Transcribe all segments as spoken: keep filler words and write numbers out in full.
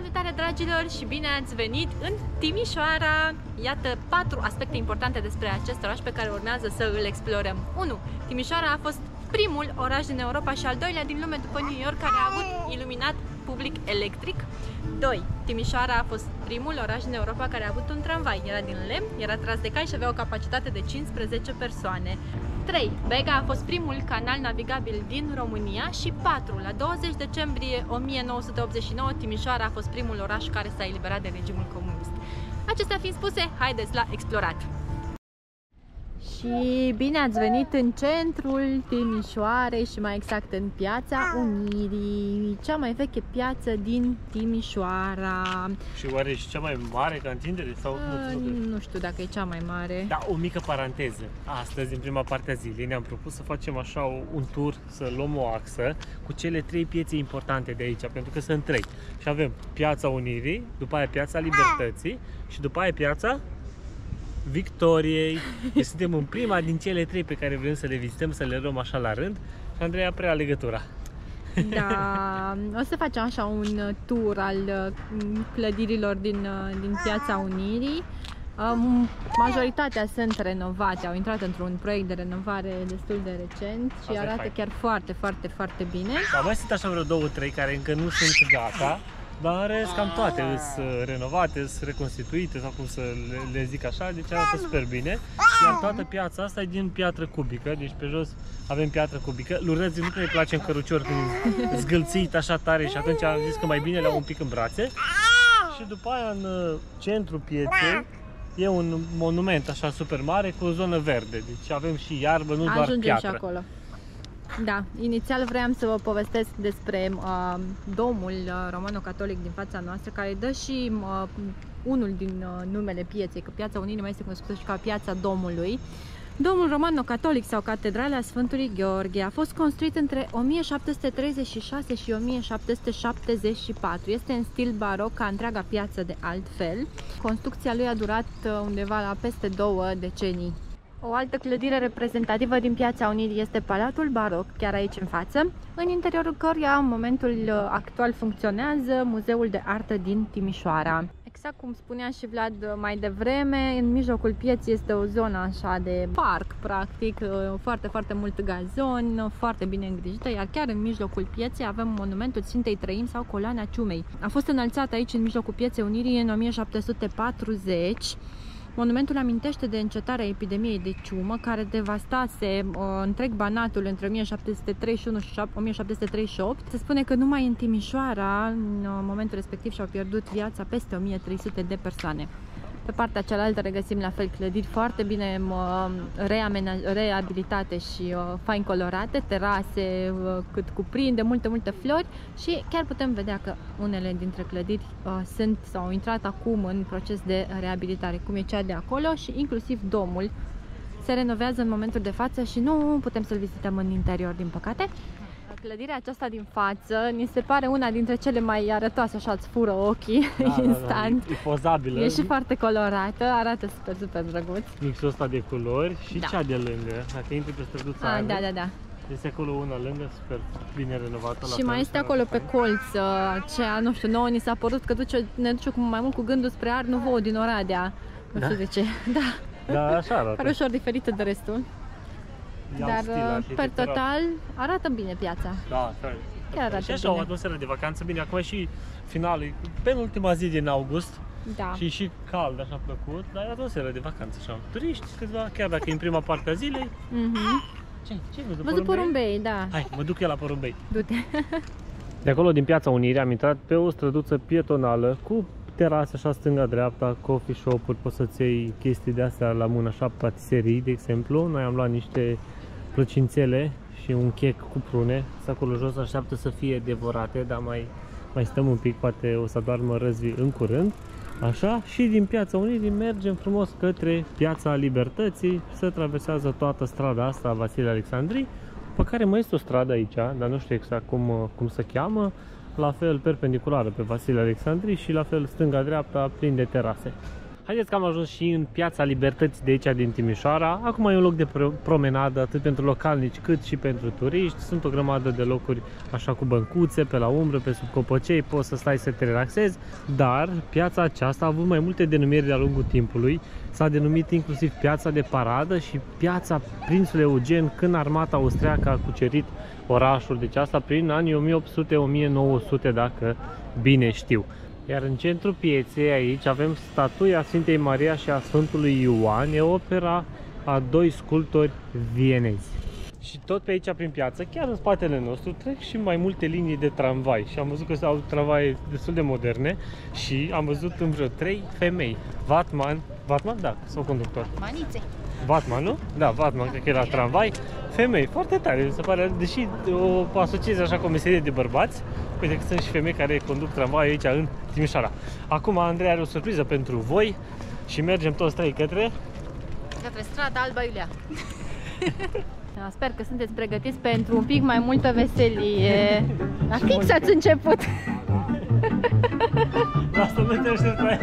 Salutare, dragilor, și bine ați venit în Timișoara! Iată patru aspecte importante despre acest oraș pe care urmează să îl explorăm. unu. Timișoara a fost primul oraș din Europa și al doilea din lume după New York care a avut iluminat public electric. doi. Timișoara a fost primul oraș din Europa care a avut un tramvai. Era din lemn, era tras de cai și avea o capacitate de cincisprezece persoane. trei. Bega a fost primul canal navigabil din România. Și patru. La douăzeci decembrie o mie nouă sute optzeci și nouă, Timișoara a fost primul oraș care s-a eliberat de regimul comunist. Acestea fiind spuse, haideți la explorat! Și bine ați venit în centrul Timișoarei și mai exact în Piața Unirii, cea mai veche piață din Timișoara. Și oare și cea mai mare ca întindere? Sau A, nu, nu, nu știu dacă e cea mai mare. Da, o mică paranteză. Astăzi, în prima parte a zilei, ne-am propus să facem așa un tur, să luăm o axă cu cele trei piețe importante de aici, pentru că sunt trei. Și avem Piața Unirii, după aia Piața Libertății și după aia Piața Victoriei. Deci suntem în prima din cele trei pe care vrem să le vizităm, să le luăm așa la rând. Și Andreea prea legătura. Da, o să facem așa un tur al clădirilor din, din Piața Unirii. Majoritatea sunt renovate, au intrat într-un proiect de renovare destul de recent și asta arată chiar foarte, foarte, foarte bine. Dar mai sunt așa vreo două, trei care încă nu sunt gata. Dar cam toate sunt renovate, sunt reconstituite, sau cum să le, le zic așa, deci arată super bine. Iar toată piața asta e din piatră cubică, deci pe jos avem piatră cubică. Lurăzii nu ne place în cărucior când zgâlțit așa tare și atunci am zis că mai bine le-au un pic în brațe. Și după aia în centrul pieței e un monument așa super mare cu o zonă verde, deci avem și iarbă, nu doar ajungem piatră. Și acolo. Da, inițial vreau să vă povestesc despre uh, Domul Romano-Catolic din fața noastră, care dă și uh, unul din uh, numele pieței, că Piața Unirii mai este cunoscută și ca Piața Domului. Domul Romano-Catolic sau Catedrala Sfântului Gheorghe a fost construit între o mie șapte sute treizeci și șase și o mie șapte sute șaptezeci și patru. Este în stil baroc, ca întreaga piață de altfel. Construcția lui a durat undeva la peste două decenii. O altă clădire reprezentativă din Piața Unirii este Palatul Baroc, chiar aici în față, în interiorul căruia în momentul actual funcționează Muzeul de Artă din Timișoara. Exact cum spunea și Vlad mai devreme, în mijlocul pieții este o zonă așa de parc, practic, foarte, foarte mult gazon, foarte bine îngrijită, iar chiar în mijlocul pieței avem Monumentul Sfintei Treimi sau Coloana Ciumei. A fost înălțat aici în mijlocul Pieței Unirii în o mie șapte sute patruzeci. Monumentul amintește de încetarea epidemiei de ciumă, care devastase uh, întreg Banatul între o mie șapte sute treizeci și unu și o mie șapte sute treizeci și opt. Se spune că numai în Timișoara, în uh, momentul respectiv, și-au pierdut viața peste o mie trei sute de persoane. Pe partea cealaltă regăsim la fel clădiri foarte bine uh, reabilitate și uh, fain colorate, terase uh, cât cuprinde, multe, multe flori și chiar putem vedea că unele dintre clădiri uh, sunt sau au intrat acum în proces de reabilitare, cum e cea de acolo, și inclusiv domul se renovează în momentul de față și nu putem să-l vizităm în interior, din păcate. Clădirea aceasta din față ni se pare una dintre cele mai arătoase, așa îți fură ochii, da, instant. Da, da. E pozabilă. E și foarte colorată, arată super, super drăguț. Mixul ăsta de culori și da. Cea de lângă, dacă intri pe străduța aia. Da, da, da. Este acolo una lângă, super bine renovată. Și la mai este acolo pe colț, aceea, nu știu, nouă ni s-a părut că duce, ne duce cu mai mult cu gândul spre Arnuvou din Oradea. Nu știu da? De ce. Da, da, așa arată. Pare ușor diferită de restul. Dar, stil, per total, arată bine piața. Da, chiar arată și așa bine. O atmosferă de vacanță. Bine, acum și finalul, penultima zi din august, da. Și și cald, așa plăcut, dar e atmosferă de vacanță. Așa. Turiști, câțiva, chiar dacă e în prima parte a zilei. Mm-hmm. Ce? Ce? Mă duc, mă duc porumbei, da. Hai, mă duc eu la porumbei. Du-te. De acolo, din Piața Unirii, am intrat pe o străduță pietonală cu terase așa stânga-dreapta, coffee shop-uri, poți să-ți iei chestii de astea la mână, așa patiserii, de exemplu. Noi am luat niște plăcințele și un chec cu prune, sacul jos așteaptă să fie devorate, dar mai, mai stăm un pic, poate o să doarmă răzvii în curând. Așa, și din Piața Unirii mergem frumos către Piața Libertății, se traversează toată strada asta, Vasile Alexandrii, pe care mai este o stradă aici, dar nu știu exact cum, cum se cheamă, la fel perpendiculară pe Vasile Alexandrii și la fel stânga-dreapta plin de terase. Haideți că am ajuns și în Piața Libertății de aici din Timișoara. Acum e un loc de promenadă atât pentru localnici cât și pentru turiști. Sunt o grămadă de locuri așa cu băncuțe, pe la umbră, pe sub copăcei, poți să stai să te relaxezi. Dar piața aceasta a avut mai multe denumiri de-a lungul timpului. S-a denumit inclusiv Piața de Paradă și Piața Prințului Eugen când armata austriacă a cucerit orașul. Deci asta prin anii o mie opt sute - o mie nouă sute, dacă bine știu. Iar în centrul pieței aici avem statuia Sfintei Maria și a Sfântului Ioan, e opera a doi sculptori vienezi. Și tot pe aici prin piață, chiar în spatele nostru, trec și mai multe linii de tramvai și am văzut că au tramvaie destul de moderne și am văzut în vreo trei femei. Vatman, Vatman, da, sau conductor? Manițe. Vatman, nu? Da, Vatman, cred că era tramvai. Femei, foarte tare, mi se pare, deși o asociez așa cu o meserie de bărbați, uite că sunt și femei care conduc tramvai aici în Timișoara. Acum Andrei are o surpriză pentru voi și mergem toți trei către... Către strada Alba Iulia. Sper că sunteți pregătiți pentru un pic mai multă veselie. La fix ați început! Asta nu te așteptai.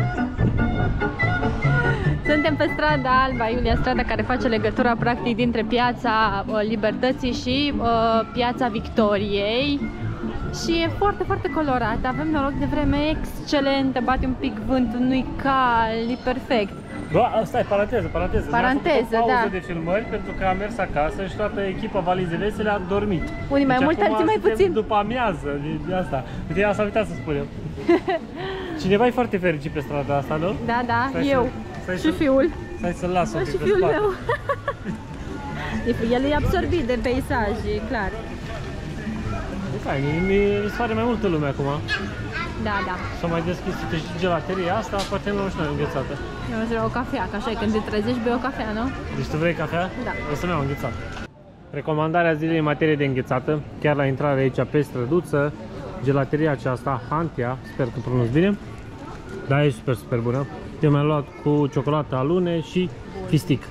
Suntem pe strada Alba Iulia, strada care face legătura practic dintre Piața Libertății și uh, Piața Victoriei. Și e foarte, foarte colorat. Avem noroc de vreme excelentă, bate un pic vântul, nu-i cald, e perfect. Da, stai, paranteză, paranteză. Paranteză, da. Pauză de filmări pentru că am mers acasă și toată echipa Valize Vesele a dormit. Unii mai deci mult, alții mai puțin. După amiază, de asta. Uite, asta am uitat să spunem. Cineva e foarte fericit pe strada asta, nu? Da, da, stai eu. Să, și fiul. Stai să-l las o pic și fiul meu. El e absorbit de peisaj, e clar. Mi se pare mai multă lume acum. Da, da. S-a mai deschis, uite, și gelateria asta, poate nu știu, înghețată. Eu vreau o cafea, că așa e, când te trezești, bei o cafea, nu? Deci tu vrei cafea? Da. O să-mi iau înghețată. Recomandarea zilei în materie de înghețată, chiar la intrare aici pe străduță, gelateria aceasta, Hantia, sper că pronunț bine. Da, e super, super bună. Eu mi-am luat cu ciocolată, alune și fistic.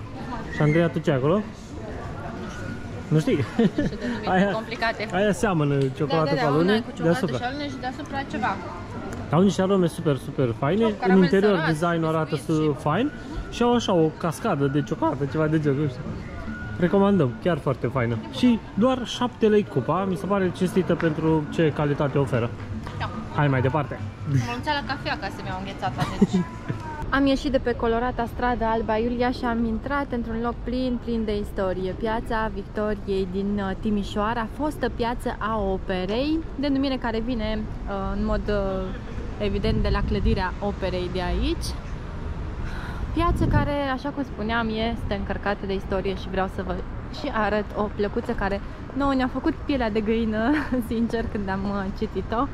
Și Andreea, tu ce acolo? Nu știi? Aia, complicate. Aia seamănă ciocolată, da, da, da, cu alune, cu ciocolată și alune și deasupra ceva. Au niște arome super, super faine. Top, în interior salat, design arată și... fain. Și au așa o cascadă de ciocolată, ceva de genul. Recomandăm, chiar foarte faină. Și doar șapte lei cupa, mi se pare cinstită pentru ce calitate oferă. Da. Hai mai departe. M-am luat la cafea ca să-mi iau înghețata, deci. Am ieșit de pe colorata strada Alba Iulia și am intrat într-un loc plin, plin de istorie. Piața Victoriei din Timișoara, fostă piață a operei, denumire care vine în mod evident de la clădirea operei de aici. Piață care, așa cum spuneam, este încărcată de istorie și vreau să vă și arăt o plăcuță care nouă ne-a făcut pielea de găină, sincer, când am citit-o.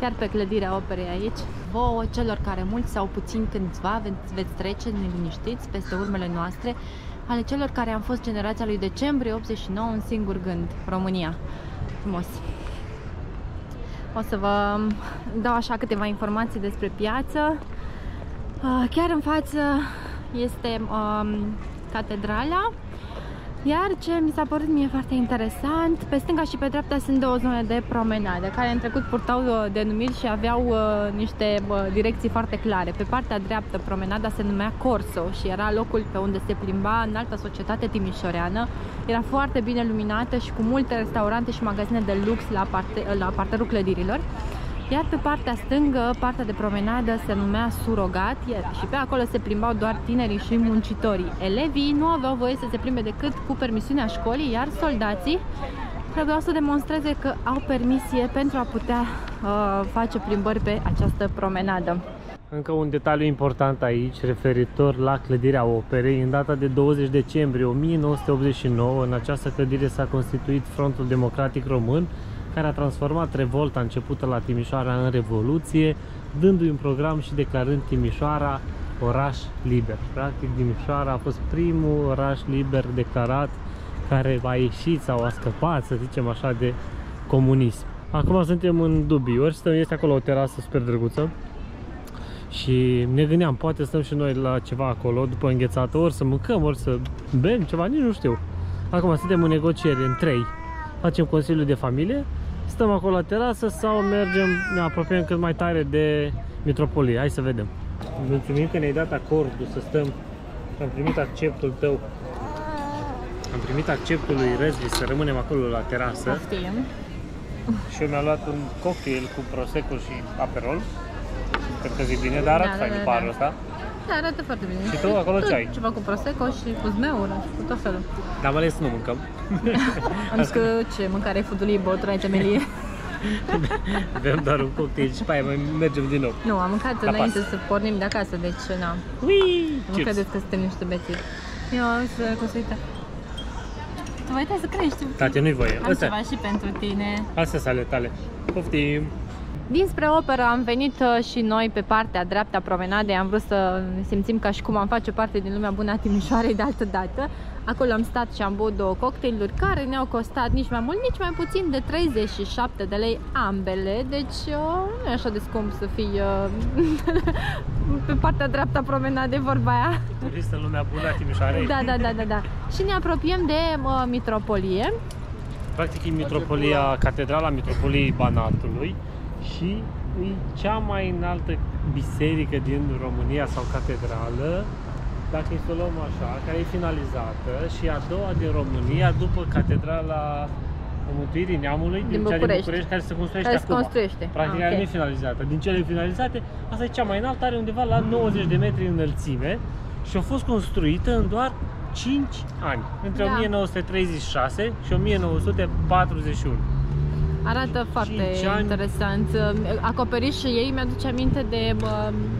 Chiar pe clădirea operei aici. Vouă, celor care mult sau puțin cândva veți trece neliniștiți peste urmele noastre, ale celor care am fost generația lui decembrie optzeci și nouă, un singur gând, România. Frumos! O să vă dau așa câteva informații despre piață. Chiar în față este um, catedrala. Iar ce mi s-a părut mie foarte interesant, pe stânga și pe dreapta sunt două zone de promenadă, care în trecut purtau denumiri și aveau niște direcții foarte clare. Pe partea dreaptă, promenada se numea Corso și era locul pe unde se plimba înalta societate timișoreană. Era foarte bine luminată și cu multe restaurante și magazine de lux la, parte, la parterul clădirilor. Iar pe partea stângă, partea de promenadă se numea Surogat și pe acolo se plimbau doar tinerii și muncitorii. Elevii nu aveau voie să se plimbe decât cu permisiunea școlii, iar soldații trebuiau să demonstreze că au permisie pentru a putea uh, face plimbări pe această promenadă. Încă un detaliu important aici, referitor la clădirea operei. În data de douăzeci decembrie o mie nouă sute optzeci și nouă, în această clădire s-a constituit Frontul Democratic Român, care a transformat revolta începută la Timișoara în revoluție, dându-i un program și declarând Timișoara oraș liber. Practic, Timișoara a fost primul oraș liber declarat care a ieșit sau a scăpat, să zicem așa, de comunism. Acum suntem în dubii. Ori stăm, este acolo o terasă super drăguță și ne gândeam, poate stăm și noi la ceva acolo, după înghețată, ori să mâncăm, ori să bem ceva, nici nu știu. Acum suntem în negocieri, în trei. Facem consiliul de familie, stăm acolo la terasă sau mergem, ne apropiem cât mai tare de Mitropolie. Hai să vedem. Mulțumim că ne-ai dat acordul să stăm. Am primit acceptul tău. Am primit acceptul lui Răzvi să rămânem acolo la terasă. Poftim. Și eu mi-am luat un cocktail cu prosecco și aperol. Cred că zi bine, dar arată da, fain da, da, parul ăsta. Da, arată foarte bine. Și tu acolo ce ai? Ceva cu prosecco și cu zmeură, cu tot felul. Dar am ales să nu mâncăm. Am zis că ce, mâncare ai fudului, băuturai temelie. Bem doar un cocktail și pe aia mai mergem din nou. Nu, am mâncat la înainte pas. Să pornim de acasă, deci na. Nu credeți că suntem niște beții. Eu am zis că o să uita. Tu vă uita să crești. Tate, nu-i voie. Am Astea. ceva și pentru tine. Astea sunt ale tale. Poftim! Dinspre operă am venit și noi pe partea dreapta promenadei. Am vrut să simțim ca și cum am face parte din lumea bună a Timișoarei de altă dată. Acolo am stat și am băut două cocktailuri care ne-au costat nici mai mult, nici mai puțin de treizeci și șapte de lei ambele. Deci nu e așa de scump să fii pe partea dreapta promenadei, vorba aia. Turistă în lumea bună a Timișoarei. Da, da, da, da, da. Și ne apropiem de uh, Mitropolie. Practic e Mitropolia Catedrala Mitropoliei Banatului. Și e cea mai înaltă biserică din România sau catedrală, dacă îi o luăm așa, care e finalizată și a doua din România după Catedrala Mântuirii Neamului, din, din cea din București, care se construiește care acum. Se construiește. Practic ah, okay. Nu e finalizată. Din cele finalizate, asta e cea mai înaltă, are undeva la nouăzeci de metri înălțime și a fost construită în doar cinci ani, între da. o mie nouă sute treizeci și șase și o mie nouă sute patruzeci și unu. Arată foarte interesant. Acoperișul ei mi-aduce aminte de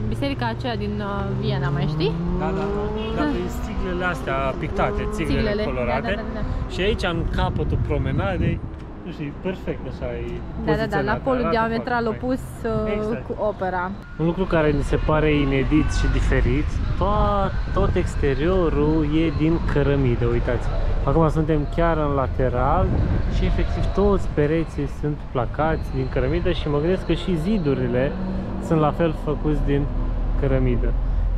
biserica aceea din Viena, mai știi? Da, da, da. Dar sticlele astea pictate, sticlele colorate. Da, da, da, da. Și aici, în capătul promenadei, nu știu, perfect așa e poziționat. Da, da, da, la polul diametral opus exact. Cu opera. Un lucru care mi se pare inedit și diferit, pa, tot exteriorul e din cărămidă, uitați. Acum suntem chiar în lateral și efectiv toți pereții sunt placați din cărămidă și mă gândesc că și zidurile sunt la fel făcuți din cărămidă.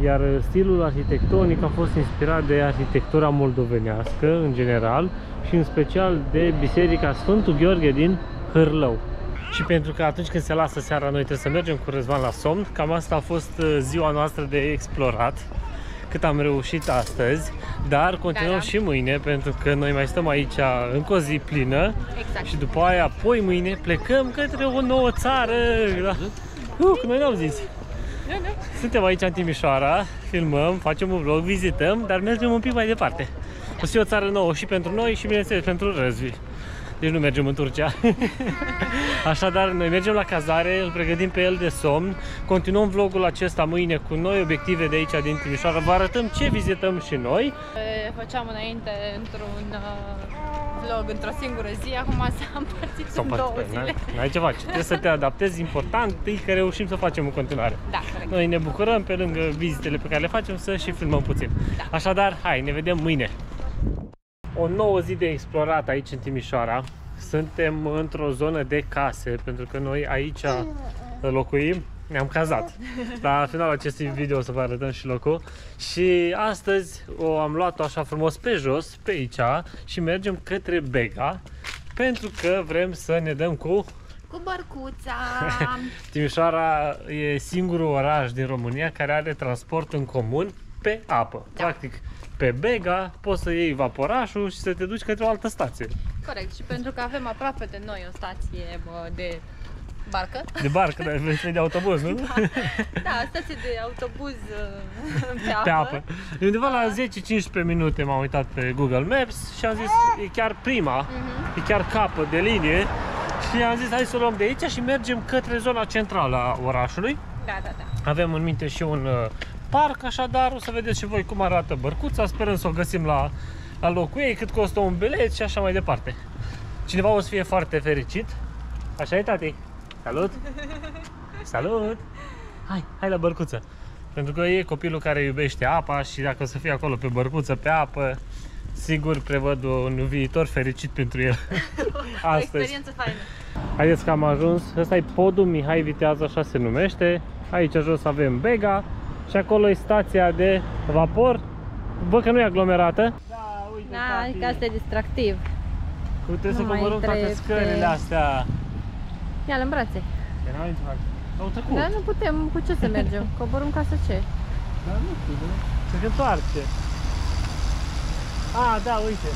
Iar stilul arhitectonic a fost inspirat de arhitectura moldovenească în general și în special de biserica Sfântul Gheorghe din Hârlău. Și pentru că atunci când se lasă seara noi trebuie să mergem cu Răzvan la somn, cam asta a fost ziua noastră de explorat. Cât am reușit astăzi, dar continuăm da, da. și mâine, pentru că noi mai stăm aici încă o zi plină exact. Și după aia, apoi mâine, plecăm către o nouă țară. Da. Uh, noi n-am zis. Da, da. Suntem aici în Timișoara, filmăm, facem un vlog, vizităm, dar mergem un pic mai departe. O să fie o țară nouă și pentru noi și, bineînțeles, pentru Răzvi. Deci nu mergem în Turcia. Așadar, noi mergem la cazare, îl pregătim pe el de somn. Continuăm vlogul acesta mâine cu noi obiective de aici din Timișoara. Vă arătăm ce vizităm și noi. Făceam înainte într-un vlog într-o singură zi, acum s-a împărțit în două zile. N-ai ce faci, trebuie să te adaptezi. Important e că reușim să facem în continuare. Da, corect. Noi ne bucurăm pe lângă vizitele pe care le facem să și filmăm puțin. Da. Așadar, hai, ne vedem mâine. O nouă zi de explorat aici în Timișoara. Suntem într-o zonă de case, pentru că noi aici locuim, ne-am cazat. La finalul acestui video o să vă arătăm și locul. Și astăzi o am luat-o așa frumos pe jos, pe aici, și mergem către Bega, pentru că vrem să ne dăm cu... Cu bărcuța! Timișoara e singurul oraș din România care are transport în comun pe apă. Da. Practic, pe Bega poți să iei vaporașul și să te duci către o altă stație. Corect, și pentru că avem aproape de noi o stație de barcă. De barcă, dar vrei de autobuz, nu? Da, da, stație de autobuz pe apă. Pe apă. Undeva la zece cincisprezece minute m-am uitat pe Google Maps și am zis, e chiar prima, uh-huh. e chiar capăt de linie și am zis, hai să o luăm de aici și mergem către zona centrală a orașului. Da, da, da. Avem în minte și un parc, așadar o să vedeți și voi cum arată bărcuța, sperăm să o găsim la, la locul ei, cât costă un bilet și așa mai departe. Cineva o să fie foarte fericit. Așa e, tati? Salut! Salut! Hai, hai la bărcuță! Pentru că e copilul care iubește apa și dacă o să fie acolo pe bărcuță, pe apă, sigur prevăd un viitor fericit pentru el. O experiență faină! Haideți că am ajuns, ăsta e podul Mihai Viteazu, așa se numește. Aici jos avem Bega. Și acolo e stația de vapor. Văd că nu e aglomerată. Da, uite, da, că asta e distractiv. Puteți să coborâm toate scările astea. Ia-l în brațe. Că n-am nici fac. Au trecut. Dar nu putem, cu ce să mergem? Coborâm ca să ce? Dar nu știu, nu? Se întoarce. A, da, uite.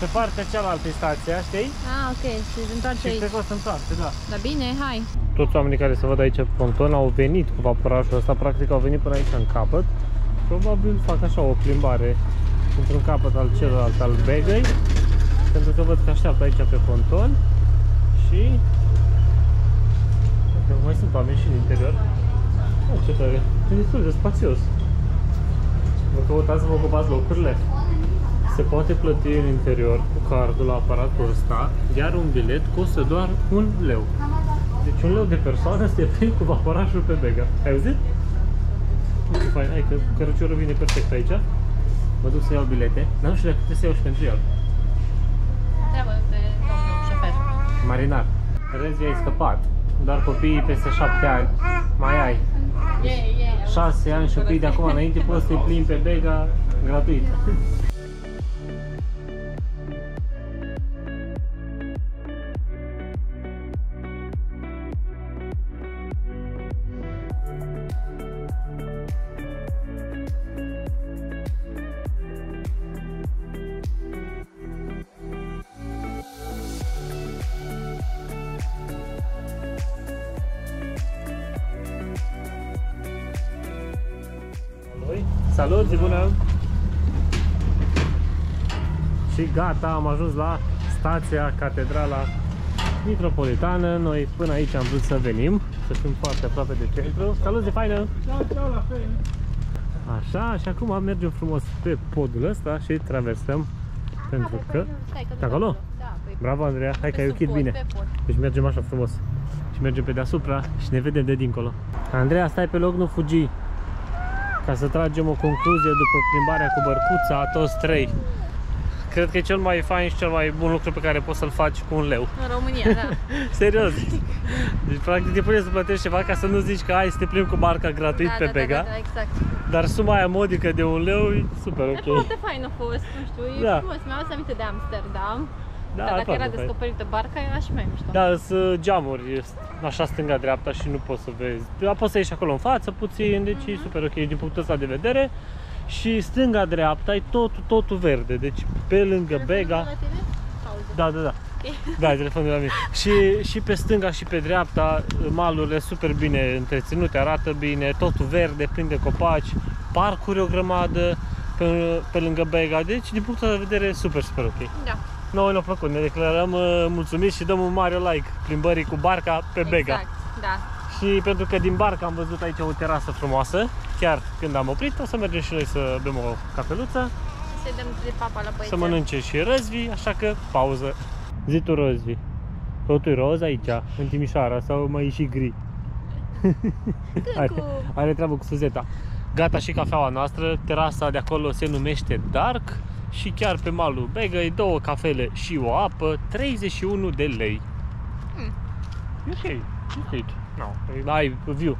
Pe partea cealaltă e stația, știi? Ah, ok, se întoarce aici. Și cred că o să întoarce, da. Da, bine, hai. Toți oamenii care se văd aici pe ponton au venit cu vaporașul ăsta, practic au venit până aici în capăt. Probabil fac așa o plimbare într-un capăt al celălalt al Begăi, pentru că văd că așteaptă aici pe ponton. Și mai sunt oameni și în interior. O, ce tare, e destul de spațios. Vă căutați să vă ocupați locurile. Se poate plăti în interior cu cardul la aparatul ăsta, iar un bilet costă doar un leu. Deci un leu de persoană se plin cu vaporașul pe Bega. Ai auzit? Uite, fain, hai că căruciorul vine perfect aici. Mă duc să iau bilete, dar nu știu dacă trebuie să iau și pentru el. Treabă de domnul șofer. Marinar, Rezi, ai scăpat. Dar copiii peste șapte ani mai ai șase ani și copiii de acum înainte poți să-i plimbi pe Bega gratuit. Salut, zi bună! Și gata, am ajuns la stația Catedrala Mitropolitană. Noi până aici am vrut să venim, să fim foarte aproape de centru. Salut, zi faină! Ceau, ceau, la fel! Așa, și acum mergem frumos pe podul ăsta și traversăm. Aha, pentru pe că... că acolo? Da, bravo, Andreea! Hai că ai ochit bine! Deci mergem așa frumos și mergem pe deasupra și ne vedem de dincolo. Andreea, stai pe loc, nu fugi! Ca să tragem o concluzie după plimbarea cu bărcuța a toți trei. Cred că e cel mai fain și cel mai bun lucru pe care poți să-l faci cu un leu. În România, da. Serios. Deci practic te pune să plătești ceva ca să nu zici că ai să te plimbi cu barca gratuit da, pe da, Bega. Da, da, exact. Dar suma aia modică de un leu e super ok. E foarte fain a fost, nu știu, e da. Frumos. Mi-am adus aminte de Amsterdam. Da, dar dacă era descoperită barca, aș mai mișto. Da, sunt geamuri, așa stânga-dreapta și nu poți să vezi. Poți să ieși acolo în față puțin, deci mm-hmm. e super ok din punctul ăsta de vedere. Și stânga-dreapta e totul, totul verde, deci pe lângă telefonul Bega. De la tine? Da, da, da. Okay. Da, telefonul de la mine. Și, și pe stânga și pe dreapta, malurile super bine întreținute, arată bine, totul verde, plin de copaci, parcuri o grămadă pe, pe lângă Bega, deci din punctul ăsta de vedere super, super ok. Da. Noi ne-a plăcut, ne declarăm uh, mulțumiți și dăm un mare like plimbării cu barca pe exact, Bega. Da. Și pentru că din barca am văzut aici o terasă frumoasă, chiar când am oprit, o să mergem și noi să bem o cafeluță. Și să dăm de papa la păiețel. Să mănânce și răzvi, așa că pauză. Zi tu răzvi. Totul e roz aici, în Timișoara, sau mai e și gri? are, are treabă cu Suzeta. Gata și cafeaua noastră, terasa de acolo se numește Dark. Și chiar pe malul Begăi, două cafele și o apă, treizeci și unu de lei. Mm. Ok, ok. No. Ai view,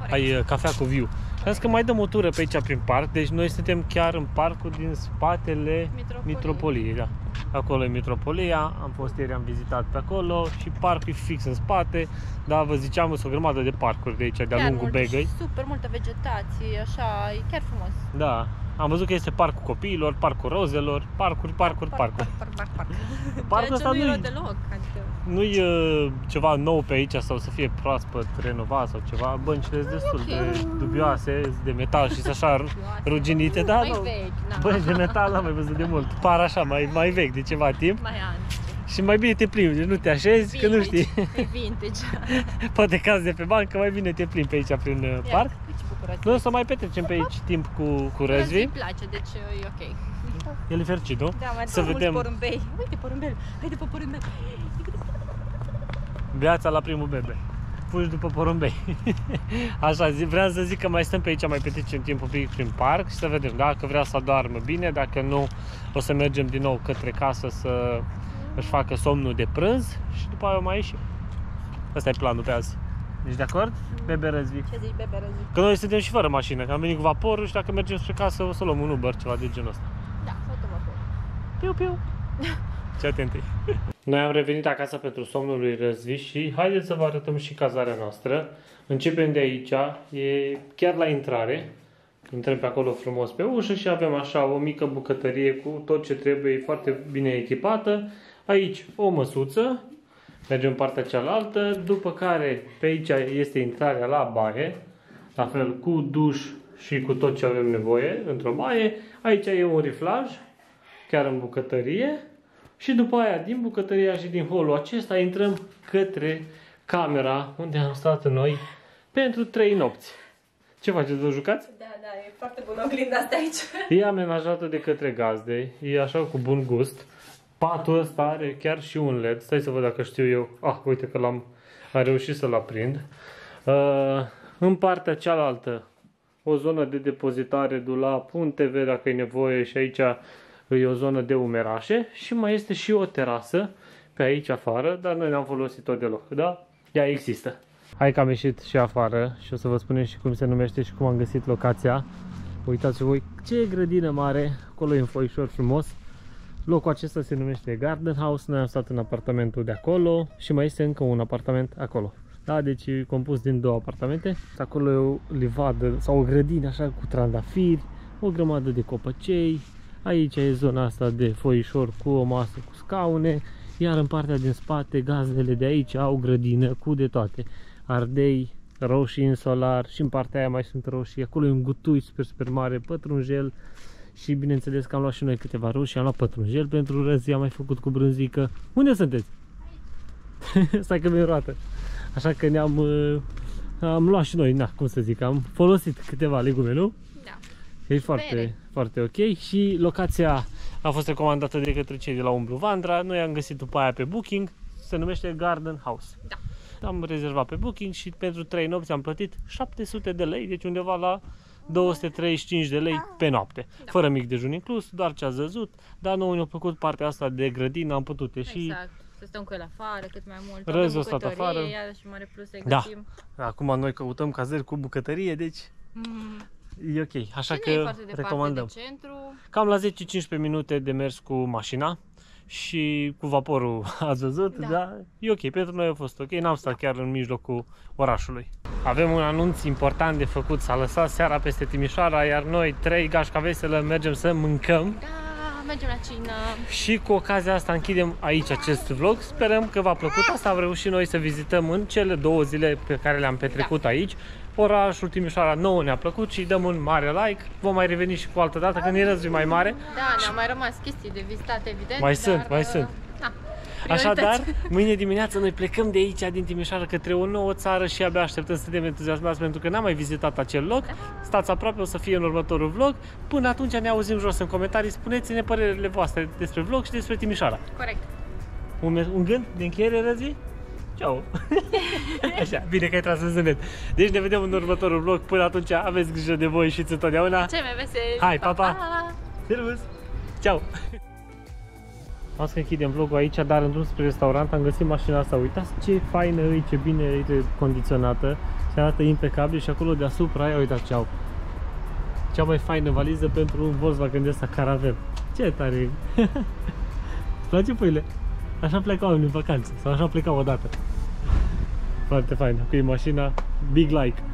corect. Ai cafea cu view. Vreau că mai dăm o tură pe aici prin parc, deci noi suntem chiar în parcul din spatele Mitropoliei. Da. Acolo e Mitropolia, am fost ieri, am vizitat pe acolo și parcul e fix în spate, dar vă ziceam, sunt o grămadă de parcuri de aici, de-a lungul Begăi. Super multă vegetație, așa, e chiar frumos. Da. Am văzut că este parcul copiilor, parcul rozelor, parcuri, parcuri, parcuri. Parcul ăsta nu-i rău deloc, adică... Nu-i uh, ceva nou pe aici sau să fie proaspăt, renovat sau ceva. Băncile sunt destul okay. de dubioase, de metal și așa ruginite, da? Mai vechi, bănci de metal n-am mai văzut de mult. Par așa, mai, mai vechi de ceva timp. Mai ani. Și mai bine te plimbi, nu te așezi, vintage, că nu știi. E vintage. Poate cazi de pe bancă, mai bine te plimbi pe aici prin Ia, parc. Noi o să mai petrecem pe aici timp cu, cu Răzvi. Îi place, deci e ok. El e fericit, nu? Da, mai să vedem porumbei. Uite porumbel, hai după porumbel. Viața la primul bebe. Fugi după porumbei. Așa, vreau să zic că mai stăm pe aici, mai petrecem timp un pic prin parc și să vedem. Dacă vrea să adoarmă bine, dacă nu, o să mergem din nou către casă să își facă somnul de prânz și după aia mai ieșim. Asta e planul pe azi. Ești de acord? Bebe Răzvi. Ce zici, Bebe Răzvi? Că noi suntem și fără mașină, că am venit cu vaporul și dacă mergem spre casă o să luăm un Uber, ceva de genul ăsta. Da, sau tot vaporul. Piu, piu. Ce atente. Noi am revenit acasă pentru somnul lui Răzvi și haideți să vă arătăm și cazarea noastră. Începem de aici, e chiar la intrare. Intrăm pe acolo frumos pe ușă și avem așa o mică bucătărie cu tot ce trebuie, foarte bine echipată. Aici o măsuță, mergem în partea cealaltă, după care pe aici este intrarea la baie, la fel cu duș și cu tot ce avem nevoie într-o baie. Aici e un riflaj, chiar în bucătărie. Și după aia, din bucătăria și din holul acesta, intrăm către camera unde am stat noi pentru trei nopți. Ce faceți, vă jucați? Da, da, e foarte bună oglinda asta aici. E amenajată de către gazde, e așa cu bun gust. Patul ăsta are chiar și un L E D. Stai să văd dacă știu eu. Ah, uite că l-am reușit să-l aprind. Uh, în partea cealaltă, o zonă de depozitare, dulap, un T V dacă e nevoie și aici e o zonă de umerașe. Și mai este și o terasă pe aici afară, dar noi n-am folosit-o deloc, da? Ea există. Hai că am ieșit și afară și o să vă spunem și cum se numește și cum am găsit locația. Uitați voi ce grădină mare, acolo e un foișor frumos. Locul acesta se numește Garden House, noi am stat în apartamentul de acolo și mai este încă un apartament acolo. Da, deci e compus din două apartamente. Acolo e o livadă sau o grădină așa cu trandafiri, o grămadă de copăcei. Aici e zona asta de foișor cu o masă cu scaune. Iar în partea din spate, gazdele de aici au grădină cu de toate. Ardei, roșii în solar și în partea aia mai sunt roșii. Acolo e un gutui super, super mare, pătrunjel. Și bineînțeles că am luat și noi câteva roșii, am luat pătrunjel pentru Răzi, am mai făcut cu brânzică. Unde sunteți? Stai că mi-e roată. Așa că ne-am am luat și noi, na, cum să zic, am folosit câteva legume, nu? Da. E foarte, foarte ok și locația a fost recomandată de către cei de la Umblu Vandra. Noi am găsit după aia pe Booking, se numește Garden House. Da. Am rezervat pe Booking și pentru trei nopți am plătit șapte sute de lei, deci undeva la două sute treizeci și cinci de lei pe noapte. Da. Fără mic dejun inclus, doar ce ați văzut, dar nouă ne-a plăcut partea asta de grădină, am putut ieși. Exact, să stăm cu el afară cât mai mult, Răzul stat afară. Și mare plus să găsim. Da. Acum noi căutăm cazări cu bucătărie, deci mm. e ok, așa și că recomandăm. De centru. Cam la zece cincisprezece minute de mers cu mașina și cu vaporul ați văzut, da. Da? E ok, pentru noi a fost ok, n-am stat da. chiar în mijlocul orașului. Avem un anunț important de făcut, s-a lăsat seara peste Timișoara, iar noi, trei gașca veselă, mergem să mâncăm. Da, mergem la cină. Și cu ocazia asta închidem aici acest vlog, sperăm că v-a plăcut, asta am reușit noi să vizităm în cele două zile pe care le-am petrecut da. aici. Orașul Timișoara nouă ne-a plăcut și dăm un mare like. Vom mai reveni și cu altă dată, când e Răzvi mai mare. Da, ne-au mai rămas chestii de vizitat, evident. Mai sunt, dar, mai sunt. Da, așadar, mâine dimineață noi plecăm de aici, din Timișoara, către o nouă țară și abia așteptăm să suntem entuziasmați pentru că n-am mai vizitat acel loc. Stați aproape, o să fie în următorul vlog. Până atunci ne auzim jos în comentarii, spuneți-ne părerile voastre despre vlog și despre Timișoara. Corect. Un, un gând de încheiere, Răzvi? Ciao. Așa, bine că ai tras în zâmbet. Deci ne vedem în următorul vlog. Până atunci aveți grijă de voi și ți întotdeauna. Ce mai veseli. Hai, pa, pa. Servus. Ciao. O să închidem vlogul aici, dar în drum spre restaurant am găsit mașina asta. Uitați ce faină e, ce bine e condiționată. Se arată impecabil și acolo deasupra, ia uitați, ceau. Cea mai faină valiză pentru un Volkswagen de ăsta Caravan. Ce tare e. Îți place puile? Așa plecau în vacanță, sau așa plecau odată. Foarte fain, cu mașina, big like!